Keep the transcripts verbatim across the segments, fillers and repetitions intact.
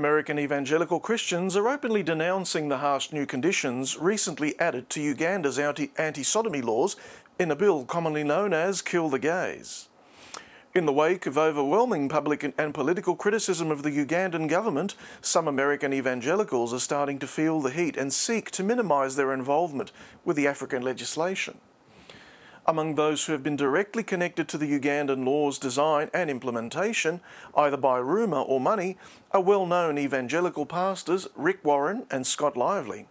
American evangelical Christians are openly denouncing the harsh new conditions recently added to Uganda's anti-sodomy laws in a bill commonly known as Kill the Gays. In the wake of overwhelming public and political criticism of the Ugandan government, some American evangelicals are starting to feel the heat and seek to minimise their involvement with the African legislation. Among those who have been directly connected to the Ugandan law's design and implementation, either by rumour or money, are well-known evangelical pastors Rick Warren and Scott Lively.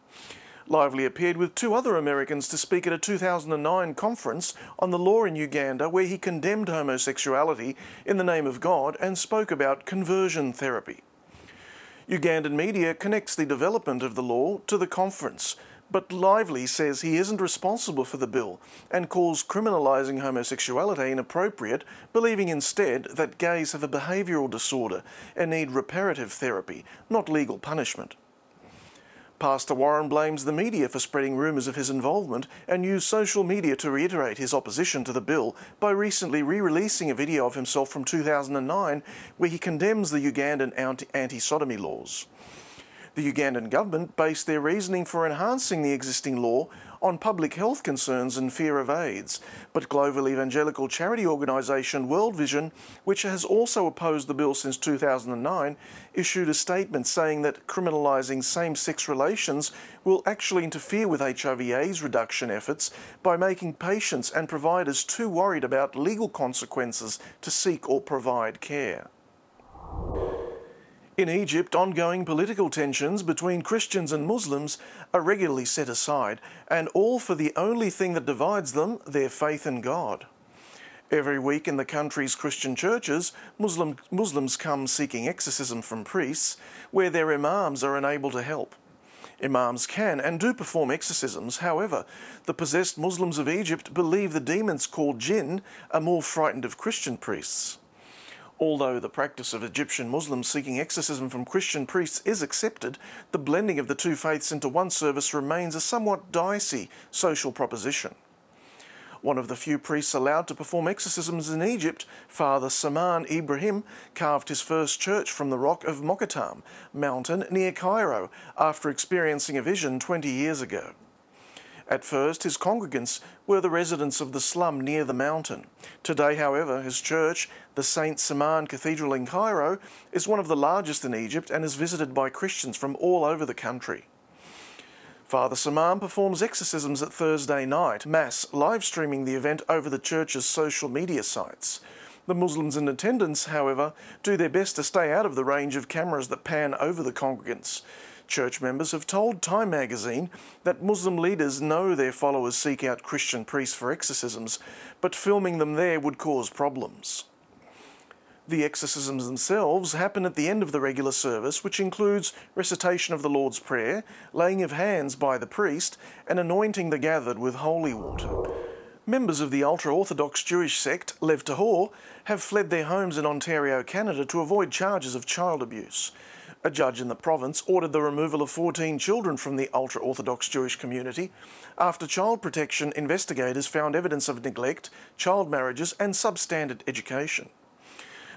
Lively appeared with two other Americans to speak at a two thousand nine conference on the law in Uganda, where he condemned homosexuality in the name of God and spoke about conversion therapy. Ugandan media connects the development of the law to the conference, but Lively says he isn't responsible for the bill and calls criminalising homosexuality inappropriate, believing instead that gays have a behavioural disorder and need reparative therapy, not legal punishment. Pastor Warren blames the media for spreading rumours of his involvement and used social media to reiterate his opposition to the bill by recently re-releasing a video of himself from two thousand nine where he condemns the Ugandan anti-sodomy laws. The Ugandan government based their reasoning for enhancing the existing law on public health concerns and fear of AIDS, but global evangelical charity organisation World Vision, which has also opposed the bill since two thousand nine, issued a statement saying that criminalising same-sex relations will actually interfere with H I V AIDS reduction efforts by making patients and providers too worried about legal consequences to seek or provide care. In Egypt, ongoing political tensions between Christians and Muslims are regularly set aside, and all for the only thing that divides them, their faith in God. Every week in the country's Christian churches, Muslim, Muslims come seeking exorcism from priests, where their imams are unable to help. Imams can and do perform exorcisms. However, the possessed Muslims of Egypt believe the demons called jinn are more frightened of Christian priests. Although the practice of Egyptian Muslims seeking exorcism from Christian priests is accepted, the blending of the two faiths into one service remains a somewhat dicey social proposition. One of the few priests allowed to perform exorcisms in Egypt, Father Saman Ibrahim, carved his first church from the rock of Mokattam mountain near Cairo after experiencing a vision twenty years ago. At first, his congregants were the residents of the slum near the mountain. Today, however, his church, the Saint Saman Cathedral in Cairo, is one of the largest in Egypt and is visited by Christians from all over the country. Father Saman performs exorcisms at Thursday night Mass, live streaming the event over the church's social media sites. The Muslims in attendance, however, do their best to stay out of the range of cameras that pan over the congregants. Church members have told Time magazine that Muslim leaders know their followers seek out Christian priests for exorcisms, but filming them there would cause problems. The exorcisms themselves happen at the end of the regular service, which includes recitation of the Lord's Prayer, laying of hands by the priest, and anointing the gathered with holy water. Members of the ultra-Orthodox Jewish sect, Lev Tahor, have fled their homes in Ontario, Canada to avoid charges of child abuse. A judge in the province ordered the removal of fourteen children from the ultra-Orthodox Jewish community after child protection investigators found evidence of neglect, child marriages and substandard education.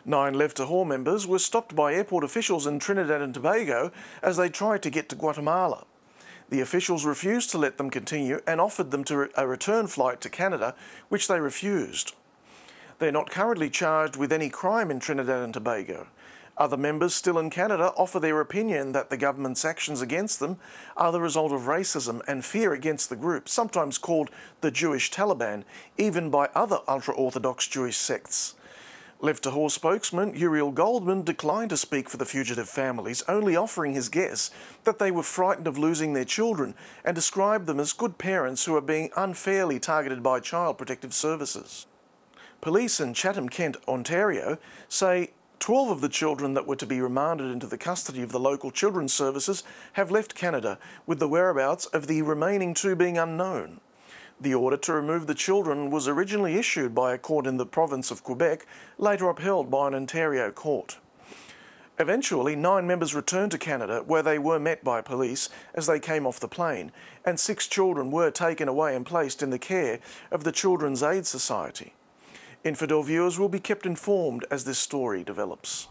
Nine Lev Tahor members were stopped by airport officials in Trinidad and Tobago as they tried to get to Guatemala. The officials refused to let them continue and offered them to a return flight to Canada, which they refused. They're not currently charged with any crime in Trinidad and Tobago. Other members still in Canada offer their opinion that the government's actions against them are the result of racism and fear against the group, sometimes called the Jewish Taliban, even by other ultra-Orthodox Jewish sects. Lev Tahor spokesman Uriel Goldman declined to speak for the fugitive families, only offering his guess that they were frightened of losing their children and described them as good parents who are being unfairly targeted by Child Protective Services. Police in Chatham-Kent, Ontario, say twelve of the children that were to be remanded into the custody of the local children's services have left Canada, with the whereabouts of the remaining two being unknown. The order to remove the children was originally issued by a court in the province of Quebec, later upheld by an Ontario court. Eventually, nine members returned to Canada, where they were met by police as they came off the plane, and six children were taken away and placed in the care of the Children's Aid Society. Infidel viewers will be kept informed as this story develops.